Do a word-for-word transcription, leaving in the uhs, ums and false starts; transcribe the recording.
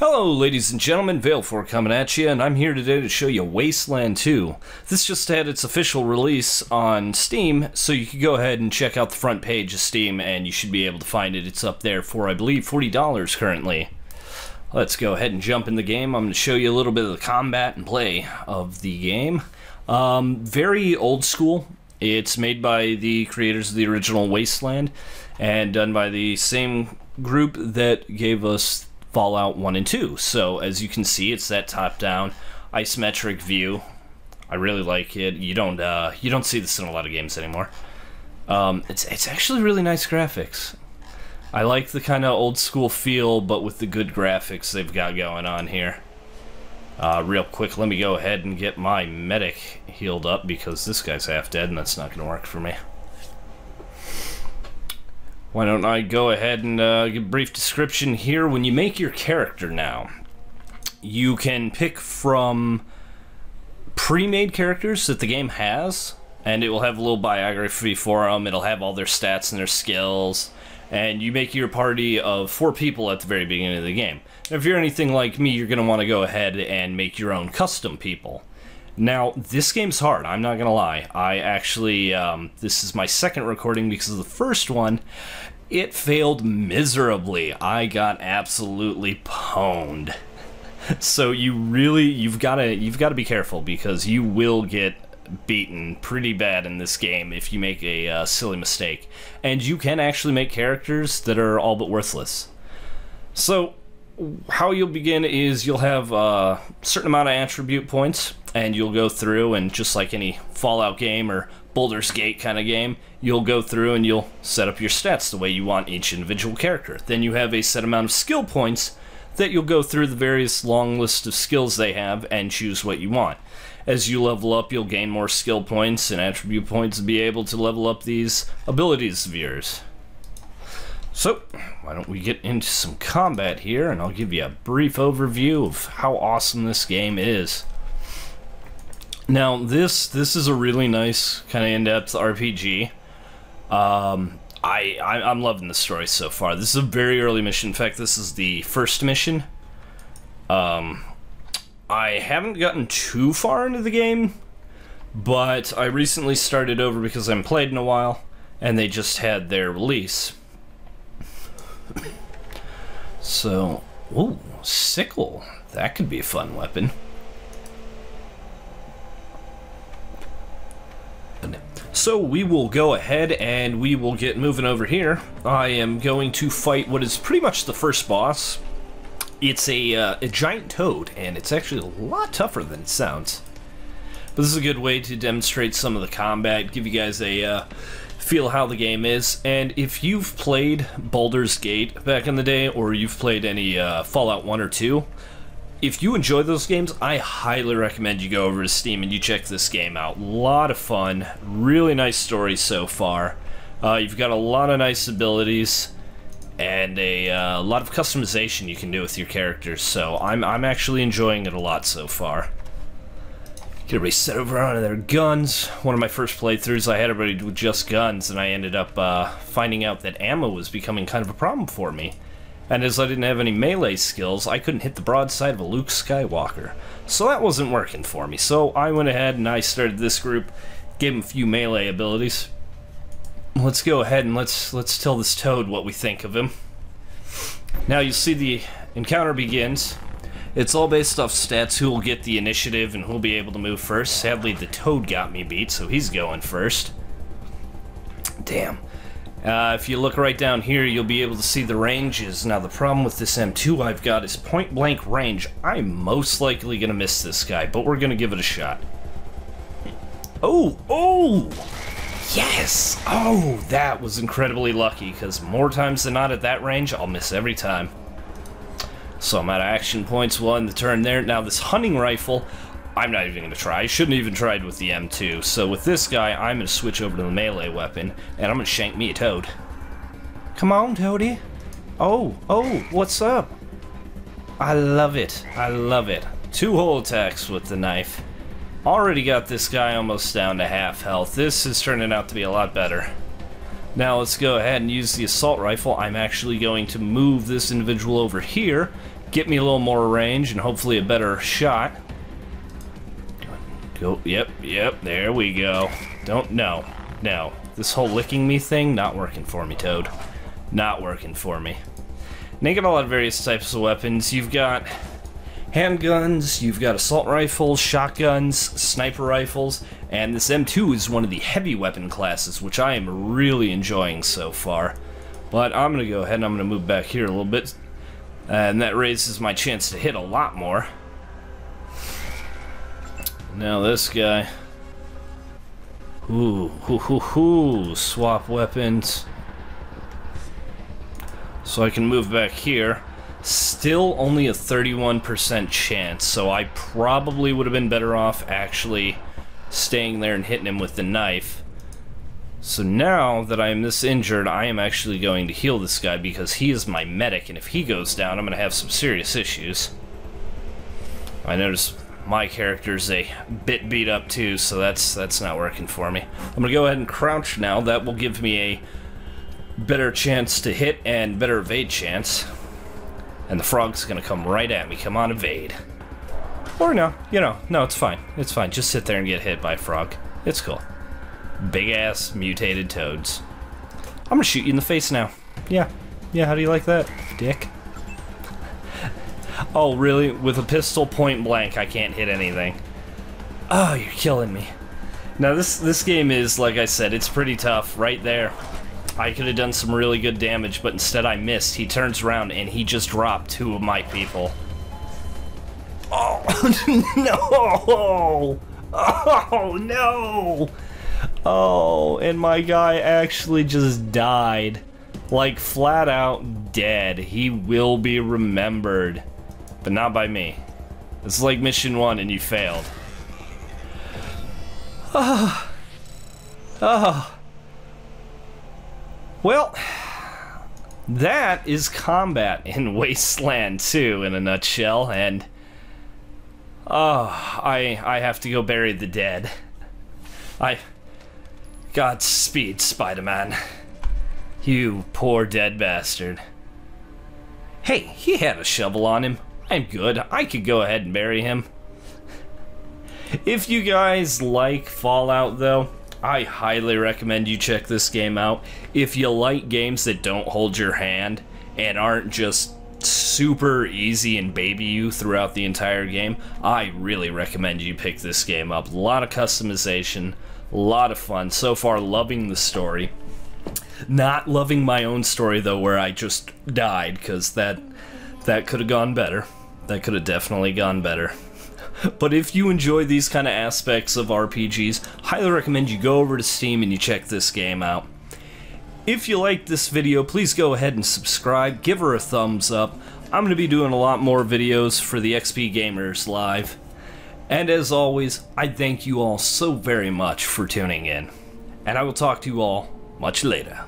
Hello ladies and gentlemen, Valefor coming at you, and I'm here today to show you Wasteland two. This just had its official release on Steam, so you can go ahead and check out the front page of Steam and you should be able to find it. It's up there for, I believe, forty dollars currently. Let's go ahead and jump in the game. I'm going to show you a little bit of the combat and play of the game. Um, very old school. It's made by the creators of the original Wasteland and done by the same group that gave us Fallout one and two. So as you can see, it's that top-down isometric view. I really like it. You don't uh, you don't see this in a lot of games anymore. Um, it's it's actually really nice graphics. I like the kind of old-school feel, but with the good graphics they've got going on here. Uh, real quick, let me go ahead and get my medic healed up because this guy's half dead, and that's not going to work for me. Why don't I go ahead and uh, give a brief description here. When you make your character now, you can pick from pre-made characters that the game has, and it will have a little biography for them. It'll have all their stats and their skills, and you make your party of four people at the very beginning of the game. Now, if you're anything like me, you're going to want to go ahead and make your own custom people. Now, this game's hard, I'm not gonna lie. I actually, um, this is my second recording because of the first one, it failed miserably. I got absolutely pwned. So you really, you've gotta, you've gotta be careful because you will get beaten pretty bad in this game if you make a uh, silly mistake. And you can actually make characters that are all but worthless. So, how you'll begin is you'll have a certain amount of attribute points, and you'll go through, and just like any Fallout game or Boulder's Gate kind of game, you'll go through and you'll set up your stats the way you want each individual character. Then you have a set amount of skill points that you'll go through the various long list of skills they have and choose what you want. As you level up, you'll gain more skill points and attribute points to be able to level up these abilities of yours. So, why don't we get into some combat here, and I'll give you a brief overview of how awesome this game is. Now, this this is a really nice kind of in-depth R P G. Um, I, I I'm loving the story so far. This is a very early mission. In fact, this is the first mission. Um, I haven't gotten too far into the game, but I recently started over because I haven't played in a while, and they just had their release. So, ooh, sickle. That could be a fun weapon. So we will go ahead and we will get moving over here. I am going to fight what is pretty much the first boss. It's a, uh, a giant toad, and it's actually a lot tougher than it sounds. But this is a good way to demonstrate some of the combat, give you guys a uh, feel how the game is. And if you've played Baldur's Gate back in the day, or you've played any uh, Fallout one or two, if you enjoy those games, I highly recommend you go over to Steam and you check this game out. A lot of fun, really nice story so far. Uh, you've got a lot of nice abilities and a uh, lot of customization you can do with your characters, so I'm, I'm actually enjoying it a lot so far. Get everybody set over onto their guns. One of my first playthroughs, I had everybody with just guns, and I ended up uh, finding out that ammo was becoming kind of a problem for me. And as I didn't have any melee skills, I couldn't hit the broadside of a Luke Skywalker. So that wasn't working for me, so I went ahead and I started this group, gave them a few melee abilities. Let's go ahead and let's, let's tell this toad what we think of him. Now you'll see the encounter begins. It's all based off stats, who will get the initiative and who will be able to move first. Sadly, the toad got me beat, so he's going first. Damn. Uh, if you look right down here, you'll be able to see the ranges. Now, the problem with this M two I've got is point-blank range. I'm most likely going to miss this guy, but we're going to give it a shot. Oh! Oh! Yes! Oh, that was incredibly lucky, because more times than not at that range, I'll miss every time. So I'm out of action points, we'll end the turn there. Now this hunting rifle, I'm not even going to try. I shouldn't have even tried with the M two. So with this guy, I'm going to switch over to the melee weapon, and I'm going to shank me a toad. Come on, toady. Oh, oh, what's up? I love it. I love it. Two whole attacks with the knife. Already got this guy almost down to half health. This is turning out to be a lot better. Now let's go ahead and use the assault rifle. I'm actually going to move this individual over here get me a little more range and hopefully a better shot. Go, yep, yep, there we go. Don't, no, no. This whole licking me thing, not working for me, Toad. Not working for me. And you got a lot of various types of weapons. You've got handguns, you've got assault rifles, shotguns, sniper rifles, and this M two is one of the heavy weapon classes, which I am really enjoying so far. But I'm gonna go ahead and I'm gonna move back here a little bit, and that raises my chance to hit a lot more. Now this guy. Ooh, hoo, hoo, hoo, swap weapons. So I can move back here. Still only a thirty-one percent chance, so I probably would have been better off actually staying there and hitting him with the knife. So now that I am this injured, I am actually going to heal this guy because he is my medic, and if he goes down, I'm going to have some serious issues. I notice my character's a bit beat up too, so that's that's not working for me. I'm going to go ahead and crouch now. That will give me a better chance to hit and better evade chance. And the frog's going to come right at me. Come on, evade. Or no, you know, no, it's fine. It's fine. Just sit there and get hit by a frog. It's cool. Big-ass mutated toads. I'm gonna shoot you in the face now. Yeah. Yeah, how do you like that, dick? Oh, really? With a pistol point blank, I can't hit anything. Oh, you're killing me. Now, this, this game is, like I said, it's pretty tough. Right there. I could have done some really good damage, but instead I missed. He turns around, and he just dropped two of my people. Oh, no! Oh, no! Oh, and my guy actually just died. Like, flat out dead. He will be remembered. But not by me. It's like mission one and you failed. Oh. Oh. Well, that is combat in Wasteland two in a nutshell, and oh, I I have to go bury the dead. I... Godspeed, Spider-Man. You poor dead bastard. Hey, he had a shovel on him. I'm good. I could go ahead and bury him. If you guys like Fallout, though, I highly recommend you check this game out. If you like games that don't hold your hand and aren't just super easy and baby you throughout the entire game, I really recommend you pick this game up. A lot of customization. A lot of fun. So far, loving the story. Not loving my own story, though, where I just died, because that, that could have gone better. That could have definitely gone better. But if you enjoy these kind of aspects of R P Gs, highly recommend you go over to Steam and you check this game out. If you liked this video, please go ahead and subscribe. Give her a thumbs up. I'm going to be doing a lot more videos for the X P Gamers Live. And as always, I thank you all so very much for tuning in. And I will talk to you all much later.